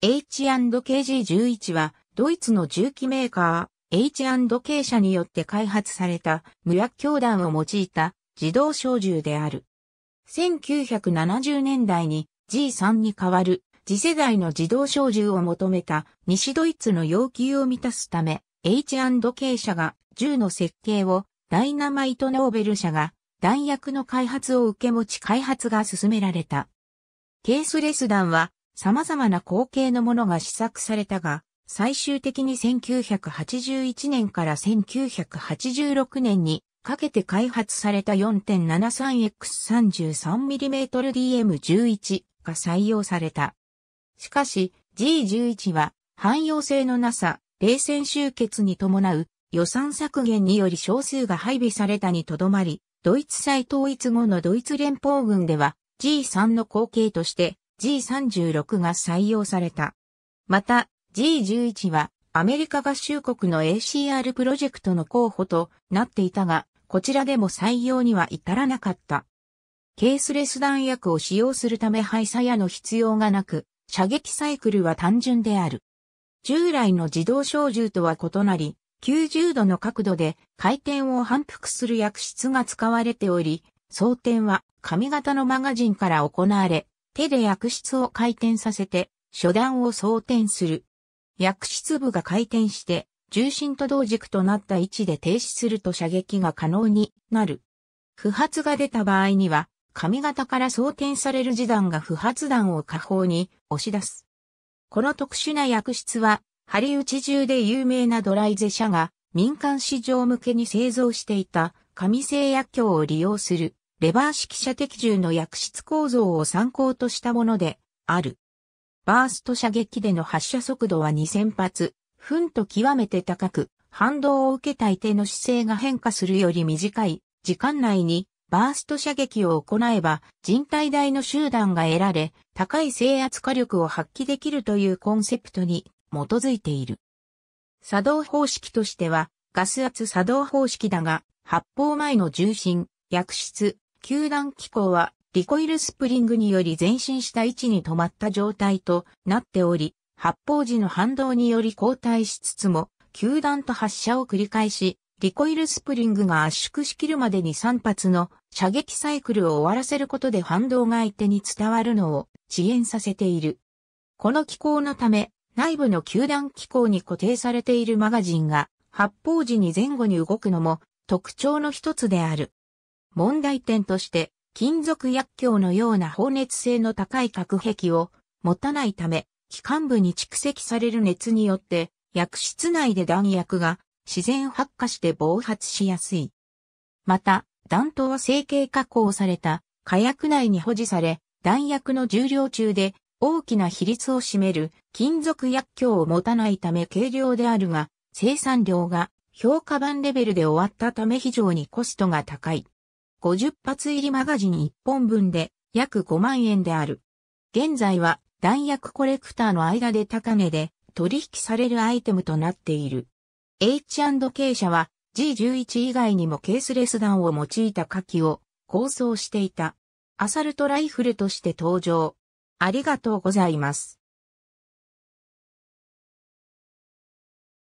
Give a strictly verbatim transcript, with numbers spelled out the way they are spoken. エイチアンドケージーじゅういち はドイツの重機メーカー エイチアンドケー 社によって開発された無薬強弾を用いた自動小銃である。せんきゅうひゃくななじゅうねんだいに ジースリー に代わる次世代の自動小銃を求めた西ドイツの要求を満たすため エイチアンドケー 社が銃の設計をダイナマイト・ノーベル社が弾薬の開発を受け持ち開発が進められた。ケースレス弾は様々な口径のものが試作されたが、最終的にせんきゅうひゃくはちじゅういちねんからせんきゅうひゃくはちじゅうろくねんにかけて開発された よんてんななさんエックスさんじゅうさんミリメートルディーエムじゅういち が採用された。しかし ジーじゅういち は汎用性のなさ、冷戦終結に伴う予算削減により少数が配備されたにとどまり、ドイツ再統一後のドイツ連邦軍では ジースリー の後継として ジーさんじゅうろく が採用された。また、ジーじゅういち はアメリカ合衆国の エーシーアール プロジェクトの候補となっていたが、こちらでも採用には至らなかった。ケースレス弾薬を使用するため排射矢の必要がなく、射撃サイクルは単純である。従来の自動小銃とは異なり、きゅうじゅうどの角度で回転を反復する薬室が使われており、装填は紙型のマガジンから行われ、手で薬室を回転させて、初弾を装填する。薬室部が回転して、重心と同軸となった位置で停止すると射撃が可能になる。不発が出た場合には、紙型から装填される次弾が不発弾を下方に押し出す。この特殊な薬室は、針打ち銃で有名なドライゼ社が、民間市場向けに製造していた紙製薬莢を利用する。レバー式射的銃の薬室構造を参考としたものである。バースト射撃での発射速度はにせんぱつ、分と極めて高く、反動を受けた射手の姿勢が変化するより短い時間内にバースト射撃を行えば人体大の集団が得られ、高い制圧火力を発揮できるというコンセプトに基づいている。作動方式としてはガス圧作動方式だが、発砲前の重心、薬室、球弾機構はリコイルスプリングにより前進した位置に止まった状態となっており、発砲時の反動により後退しつつも、球弾と発射を繰り返し、リコイルスプリングが圧縮しきるまでにさんぱつの射撃サイクルを終わらせることで反動が相手に伝わるのを遅延させている。この機構のため、内部の球弾機構に固定されているマガジンが発砲時に前後に動くのも特徴の一つである。問題点として、金属薬莢のような放熱性の高い隔壁を持たないため、機関部に蓄積される熱によって、薬室内で弾薬が自然発火して暴発しやすい。また、弾頭は成形加工された火薬内に保持され、弾薬の重量中で大きな比率を占める金属薬莢を持たないため軽量であるが、生産量が評価版レベルで終わったため非常にコストが高い。ごじゅっぱつ入りマガジンいっぽんぶんで約ごまんえんである。現在は弾薬コレクターの間で高値で取引されるアイテムとなっている。エイチアンドケー 社は ジーじゅういち 以外にもケースレス弾を用いた火器を構想していた。アサルトライフルとして登場。ありがとうございます。